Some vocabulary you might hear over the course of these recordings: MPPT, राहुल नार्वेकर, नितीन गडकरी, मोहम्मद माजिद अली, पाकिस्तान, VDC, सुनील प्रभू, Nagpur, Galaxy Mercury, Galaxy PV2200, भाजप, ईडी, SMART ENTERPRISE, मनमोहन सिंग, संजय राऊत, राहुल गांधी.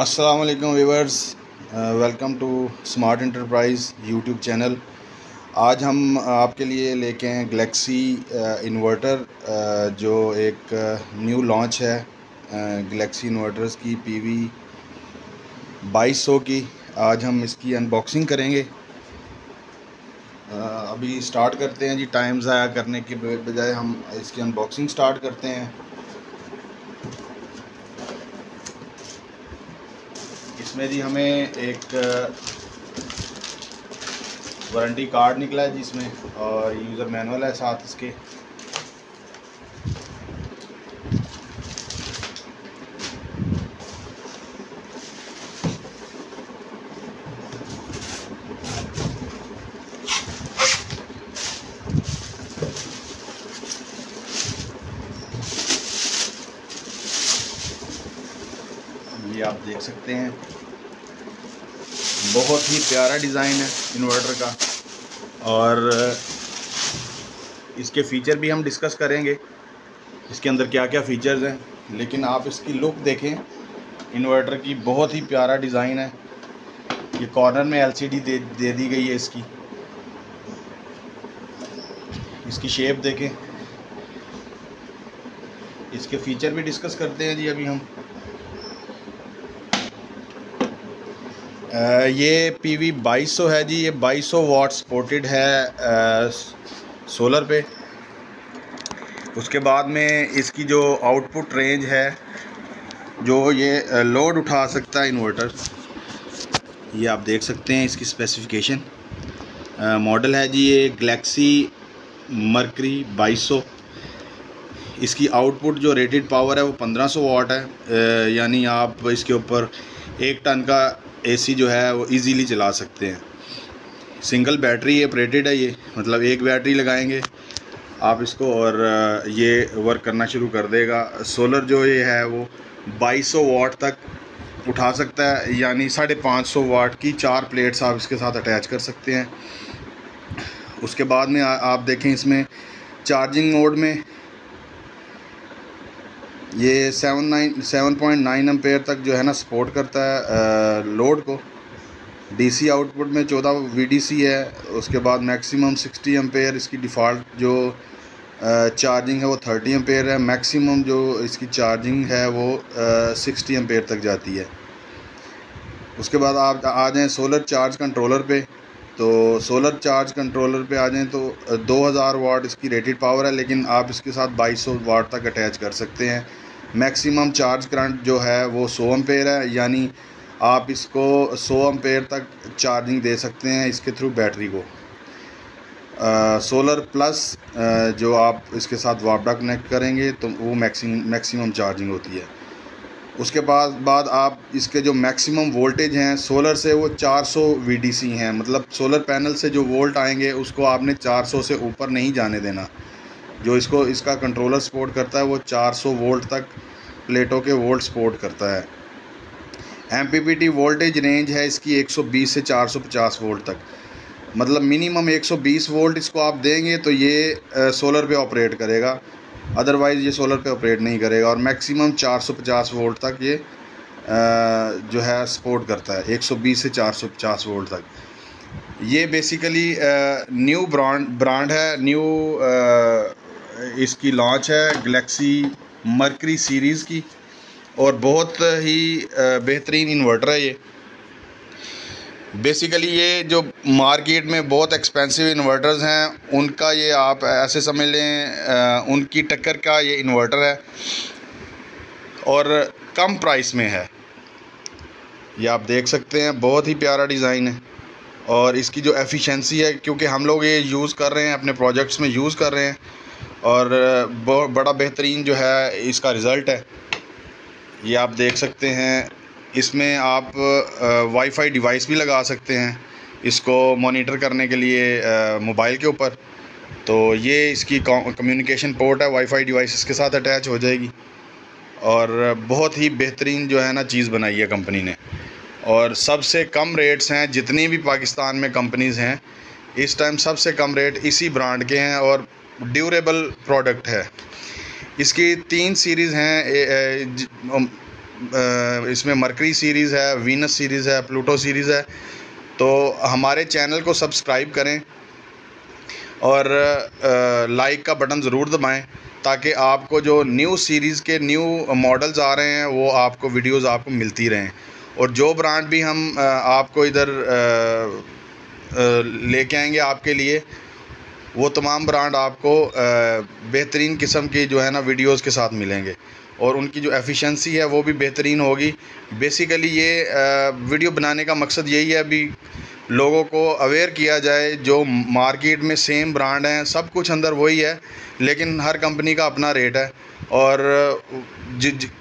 अस्सलाम वालेकुम viewers, welcome to smart enterprise YouTube channel. आज हम आपके लिए लेके हैं गैलेक्सी इन्वर्टर, जो एक न्यू लॉन्च है गैलेक्सी इन्वर्टर्स की PV2200 की। आज हम इसकी अनबॉक्सिंग करेंगे। अभी स्टार्ट करते हैं जी, टाइम ज़ाया करने के बजाय हम इसकी अनबॉक्सिंग स्टार्ट करते हैं। इसमें जी हमें एक वारंटी कार्ड निकला है जिसमें, और यूज़र मैनुअल है साथ इसके। ये आप देख सकते हैं, बहुत ही प्यारा डिज़ाइन है इन्वर्टर का, और इसके फ़ीचर भी हम डिस्कस करेंगे, इसके अंदर क्या क्या फ़ीचर्स हैं। लेकिन आप इसकी लुक देखें इन्वर्टर की, बहुत ही प्यारा डिज़ाइन है। ये कॉर्नर में LCD दे दी गई है इसकी। इसकी शेप देखें। इसके फ़ीचर भी डिस्कस करते हैं जी अभी हम। ये PV2200 है जी, ये 2200 वाट सपोर्टेड है सोलर पे। उसके बाद में इसकी जो आउटपुट रेंज है, जो ये लोड उठा सकता है इन्वर्टर, ये आप देख सकते हैं। इसकी स्पेसिफिकेशन, मॉडल है जी ये गैलेक्सी मर्करी 2200। इसकी आउटपुट जो रेटेड पावर है वो 1500 वाट है, यानी आप इसके ऊपर 1 टन का AC जो है वो इजीली चला सकते हैं। सिंगल बैटरी ऑपरेटेड है ये, मतलब एक बैटरी लगाएंगे आप इसको और ये वर्क करना शुरू कर देगा। सोलर जो ये है वो 2200 वाट तक उठा सकता है, यानी 550 वाट की 4 प्लेट्स आप इसके साथ अटैच कर सकते हैं। उसके बाद में आप देखें इसमें चार्जिंग मोड में ये 7.9 एम्पेयर तक जो है ना सपोर्ट करता है लोड को। DC आउटपुट में 14 VDC है। उसके बाद मैक्सिमम 60 एम्पेयर, इसकी डिफ़ॉल्ट जो चार्जिंग है वो 30 एम्पेयर है। मैक्सिमम जो इसकी चार्जिंग है वो 60 एम्पेयर तक जाती है। उसके बाद आप आ जाएँ सोलर चार्ज कंट्रोलर पे, तो सोलर चार्ज कंट्रोलर पे आ जाएँ तो 2000 वाट इसकी रेटेड पावर है, लेकिन आप इसके साथ 2200 वाट तक अटैच कर सकते हैं। मैक्सिमम चार्ज करंट जो है वो 100 एम्पेयर है, यानी आप इसको 100 एम्पेयर तक चार्जिंग दे सकते हैं इसके थ्रू बैटरी को। सोलर प्लस जो आप इसके साथ वापडा कनेक्ट करेंगे तो वो मैक्सिमम चार्जिंग होती है। उसके बाद आप इसके जो मैक्सिमम वोल्टेज हैं सोलर से वो 400 VDC हैं, मतलब सोलर पैनल से जो वोल्ट आएंगे उसको आपने 400 से ऊपर नहीं जाने देना। जो इसको इसका कंट्रोलर सपोर्ट करता है वो 400 वोल्ट तक प्लेटों के वोल्ट सपोर्ट करता है। MPPT वोल्टेज रेंज है इसकी 120 से 450 वोल्ट तक, मतलब मिनिमम 120 वोल्ट इसको आप देंगे तो ये सोलर पे ऑपरेट करेगा, अदरवाइज़ ये सोलर पे ऑपरेट नहीं करेगा। और मैक्सिमम 450 वोल्ट तक ये जो है सपोर्ट करता है, 120 से 450 वोल्ट तक। ये बेसिकली न्यू ब्रांड है, न्यू इसकी लॉन्च है गैलेक्सी मर्करी सीरीज़ की, और बहुत ही बेहतरीन इन्वर्टर है ये। बेसिकली ये जो मार्केट में बहुत एक्सपेंसिव इन्वर्टर्स हैं उनका ये, आप ऐसे समझ लें, उनकी टक्कर का ये इन्वर्टर है, और कम प्राइस में है। ये आप देख सकते हैं, बहुत ही प्यारा डिज़ाइन है। और इसकी जो एफिशिएंसी है, क्योंकि हम लोग ये यूज़ कर रहे हैं अपने प्रोजेक्ट्स में यूज़ कर रहे हैं, और बहुत बड़ा बेहतरीन जो है इसका रिज़ल्ट है। ये आप देख सकते हैं, इसमें आप वाईफाई डिवाइस भी लगा सकते हैं इसको मॉनिटर करने के लिए मोबाइल के ऊपर। तो ये इसकी कम्युनिकेशन पोर्ट है, वाईफाई डिवाइस के साथ अटैच हो जाएगी। और बहुत ही बेहतरीन जो है ना चीज़ बनाई है कंपनी ने, और सबसे कम रेट्स हैं जितनी भी पाकिस्तान में कंपनीज़ हैं इस टाइम, सबसे कम रेट इसी ब्रांड के हैं, और ड्यूरेबल प्रोडक्ट है। इसकी 3 सीरीज़ हैं, इसमें मरकरी सीरीज़ है, वीनस सीरीज़ है, प्लूटो सीरीज़ है। तो हमारे चैनल को सब्सक्राइब करें और लाइक का बटन ज़रूर दबाएं ताकि आपको जो न्यू सीरीज़ के न्यू मॉडल्स आ रहे हैं वो आपको वीडियोस आपको मिलती रहें। और जो ब्रांड भी हम आपको इधर लेके आएंगे आपके लिए, वो तमाम ब्रांड आपको बेहतरीन किस्म की जो है ना वीडियोस के साथ मिलेंगे और उनकी जो एफिशिएंसी है वो भी बेहतरीन होगी। बेसिकली ये वीडियो बनाने का मकसद यही है, अभी लोगों को अवेयर किया जाए। जो मार्केट में सेम ब्रांड हैं, सब कुछ अंदर वही है, लेकिन हर कंपनी का अपना रेट है और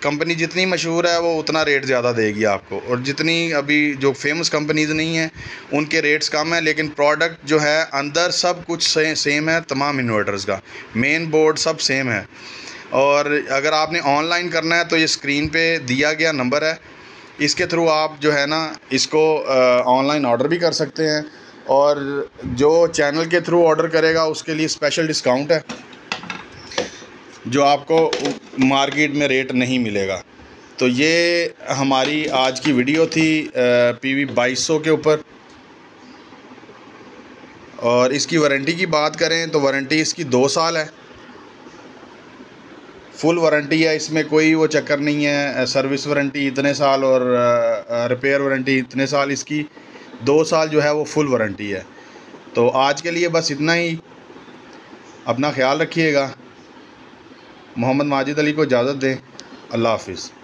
कंपनी जितनी मशहूर है वो उतना रेट ज़्यादा देगी आपको, और जितनी अभी जो फेमस कंपनीज नहीं हैं उनके रेट्स कम हैं, लेकिन प्रोडक्ट जो है अंदर सब कुछ सेम है। तमाम इन्वर्टर्स का मेन बोर्ड सब सेम है। और अगर आपने ऑनलाइन करना है तो ये स्क्रीन पे दिया गया नंबर है, इसके थ्रू आप जो है ना इसको ऑनलाइन ऑर्डर भी कर सकते हैं। और जो चैनल के थ्रू ऑर्डर करेगा उसके लिए स्पेशल डिस्काउंट है जो आपको मार्केट में रेट नहीं मिलेगा। तो ये हमारी आज की वीडियो थी PV2200 के ऊपर। और इसकी वारंटी की बात करें तो वारंटी इसकी 2 साल है, फुल वारंटी है, इसमें कोई वो चक्कर नहीं है। सर्विस वारंटी इतने साल और रिपेयर वारंटी इतने साल, इसकी 2 साल जो है वो फुल वारंटी है। तो आज के लिए बस इतना ही, अपना ख्याल रखिएगा। मोहम्मद माजिद अली को इजाज़त दें, अल्लाह हाफिज़।